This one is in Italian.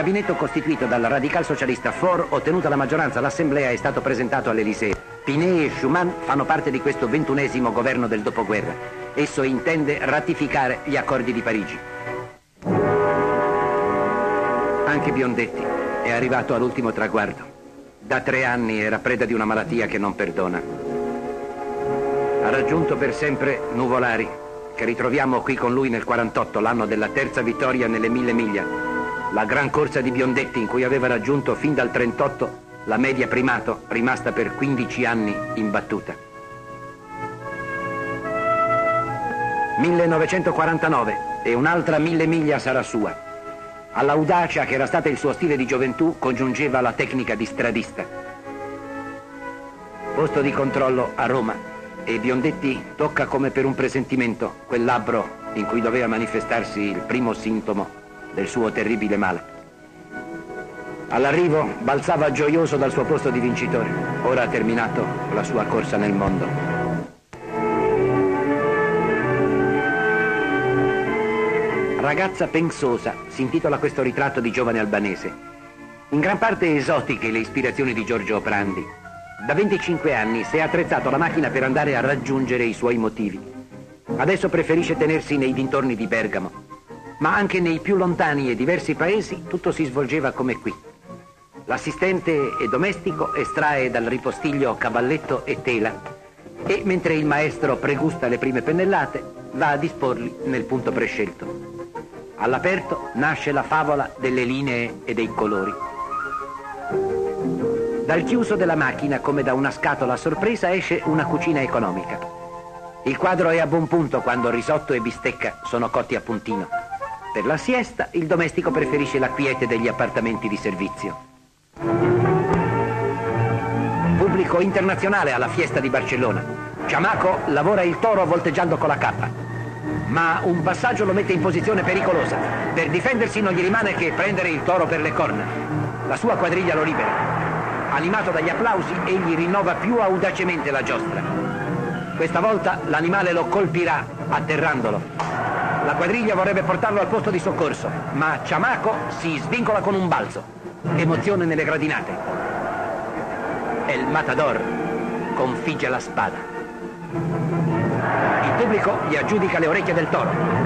gabinetto costituito dal radical socialista Faure, ottenuta la maggioranza all'Assemblea, è stato presentato all'Elysée. Pinay e Schumann fanno parte di questo ventunesimo governo del dopoguerra. Esso intende ratificare gli accordi di Parigi. Anche Biondetti è arrivato all'ultimo traguardo. Da 3 anni era preda di una malattia che non perdona. Ha raggiunto per sempre Nuvolari, che ritroviamo qui con lui nel 1948, l'anno della terza vittoria nelle Mille Miglia. La gran corsa di Biondetti, in cui aveva raggiunto fin dal 1938 la media primato, rimasta per 15 anni imbattuta. 1949 e un'altra Mille Miglia sarà sua. All'audacia che era stata il suo stile di gioventù congiungeva la tecnica di stradista. Posto di controllo a Roma, e Biondetti tocca come per un presentimento quel labbro in cui doveva manifestarsi il primo sintomo del suo terribile male. All'arrivo balzava gioioso dal suo posto di vincitore. Ora ha terminato la sua corsa nel mondo. Ragazza pensosa si intitola questo ritratto di giovane albanese. In gran parte esotiche le ispirazioni di Giorgio Oprandi. Da 25 anni si è attrezzato la macchina per andare a raggiungere i suoi motivi. Adesso preferisce tenersi nei dintorni di Bergamo. Ma anche nei più lontani e diversi paesi tutto si svolgeva come qui. L'assistente e domestico estrae dal ripostiglio cavalletto e tela e, mentre il maestro pregusta le prime pennellate, va a disporli nel punto prescelto. All'aperto nasce la favola delle linee e dei colori. Dal chiuso della macchina, come da una scatola a sorpresa, esce una cucina economica. Il quadro è a buon punto quando risotto e bistecca sono cotti a puntino. Per la siesta il domestico preferisce la quiete degli appartamenti di servizio. Pubblico internazionale alla fiesta di Barcellona. Chamaco lavora il toro volteggiando con la cappa, ma un passaggio lo mette in posizione pericolosa. Per difendersi non gli rimane che prendere il toro per le corna. La sua quadriglia lo libera. Animato dagli applausi, egli rinnova più audacemente la giostra. Questa volta l'animale lo colpirà atterrandolo. La quadriglia vorrebbe portarlo al posto di soccorso, ma Chamaco si svincola con un balzo. Emozione nelle gradinate. E il matador configge la spada. Il pubblico gli aggiudica le orecchie del toro.